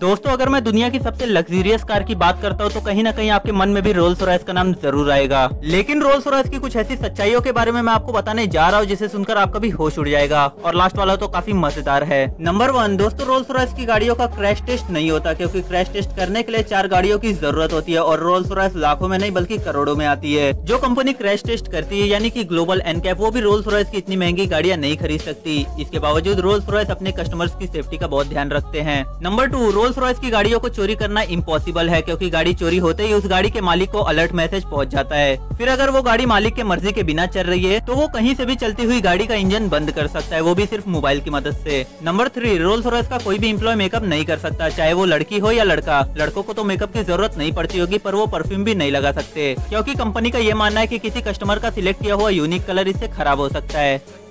दोस्तों अगर मैं दुनिया की सबसे लग्जरियस कार की बात करता हूँ तो कहीं ना कहीं आपके मन में भी रोल्स रॉयस का नाम जरूर आएगा। लेकिन रोल्स रॉयस की कुछ ऐसी सच्चाइयों के बारे में मैं आपको बताने जा रहा हूँ जिसे सुनकर आपका भी होश उड़ जाएगा, और लास्ट वाला तो काफी मजेदार है। नंबर 1, दोस्तों रोल्स रॉयस की गाड़ियों का क्रैश टेस्ट नहीं होता, क्योंकि क्रैश टेस्ट करने के लिए 4 गाड़ियों की जरूरत होती है और रोल्स रॉयस लाखों में नहीं बल्कि करोड़ों में आती है। जो कंपनी क्रैश टेस्ट करती है यानी कि ग्लोबल एनकैप, वो भी रोल्स रॉयस की इतनी महंगी गाड़ियाँ नहीं खरीद सकती। इसके बावजूद रोल्स रॉयस अपने कस्टमर्स की सेफ्टी का बहुत ध्यान रखते हैं। नंबर 2, रोल्स रॉयस की गाड़ियों को चोरी करना इम्पॉसिबल है, क्योंकि गाड़ी चोरी होते ही उस गाड़ी के मालिक को अलर्ट मैसेज पहुंच जाता है। फिर अगर वो गाड़ी मालिक के मर्जी के बिना चल रही है तो वो कहीं से भी चलती हुई गाड़ी का इंजन बंद कर सकता है, वो भी सिर्फ मोबाइल की मदद से। नंबर 3, रोल्स रॉयस का कोई भी एम्प्लॉय मेकअप नहीं कर सकता, चाहे वो लड़की हो या लड़का। लड़कों को तो मेकअप की जरूरत नहीं पड़ती होगी, पर वो परफ्यूम भी नहीं लगा सकते, क्योंकि कंपनी का ये मानना है कि किसी कस्टमर का सिलेक्ट किया हुआ यूनिक कलर इससे खराब हो सकता है।